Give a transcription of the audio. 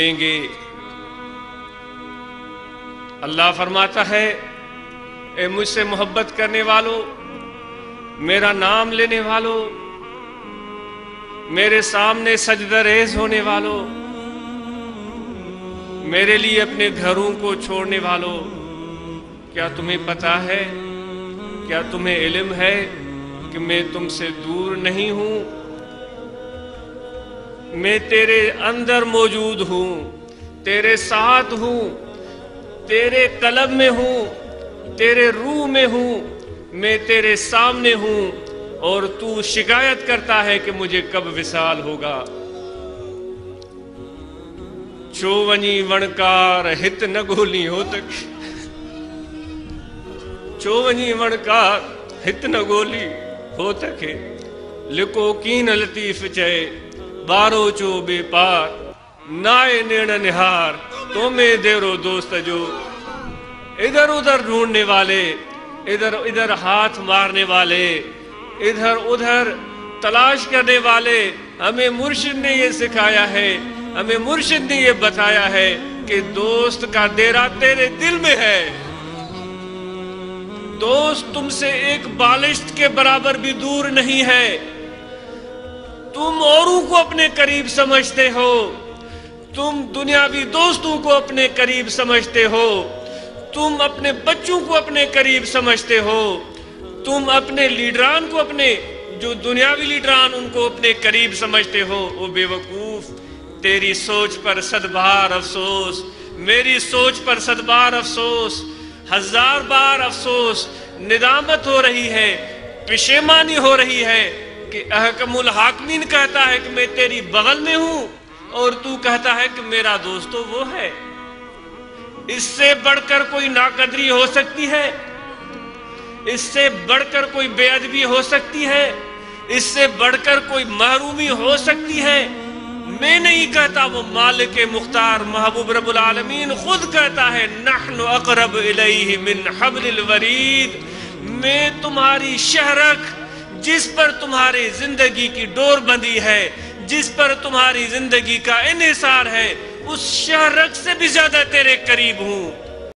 देंगे। अल्लाह फरमाता है, ए मुझसे मोहब्बत करने वालों, मेरा नाम लेने वालों, मेरे सामने सजदरेज होने वालों, मेरे लिए अपने घरों को छोड़ने वालों, क्या तुम्हें पता है, क्या तुम्हें इल्म है कि मैं तुमसे दूर नहीं हूं, मैं तेरे अंदर मौजूद हूं, तेरे साथ हूं, तेरे कलब में हूं, तेरे रूह में हूं, मैं तेरे सामने हूं, और तू शिकायत करता है कि मुझे कब विसाल होगा। छो वनी वणकार हित न गोली हो तक, छो वनी वणकार हित न गोली हो तके, लिको कीन लतीफ चए बारो चो बेपार, नाए नेण निहार तो में देरो दोस्त जो। इधर उधर ढूंढने वाले, इधर इधर हाथ मारने वाले, इधर उधर तलाश करने वाले, हमें मुर्शिद ने ये सिखाया है, हमें मुर्शिद ने ये बताया है कि दोस्त का डेरा तेरे दिल में है। दोस्त तुमसे एक बालिश्त के बराबर भी दूर नहीं है। तुम औरों को अपने करीब समझते हो, तुम दुनियावी दोस्तों को अपने करीब समझते हो, तुम अपने बच्चों को अपने करीब समझते हो, तुम अपने लीडरान को, अपने जो दुनियावी लीडरान, उनको अपने करीब समझते हो। ओ बेवकूफ, तेरी सोच पर सदबार अफसोस, मेरी सोच पर सदबार अफसोस, हजार बार अफसोस, निदामत हो रही है, पेशेमानी हो रही है कि अहकमुल हाकिमीन कहता है कि मैं तेरी बगल में हूं और तू कहता है कि मेरा दोस्तों वो है। इससे बढ़कर कोई नाकदरी हो सकती है? इससे बढ़कर कोई बेअदबी हो सकती है? इससे बढ़कर कोई महरूमी हो सकती है? मैं नहीं कहता, वो मालिक मुख्तार महबूब रब्बुल आलमीन खुद कहता है, नहनु अकरब इलैहि मिन हब्लिल वरीद, मैं तुम्हारी शहरक, जिस पर तुम्हारी जिंदगी की डोर बंधी है, जिस पर तुम्हारी जिंदगी का इन्हिसार है, उस शहरक से भी ज्यादा तेरे करीब हूं।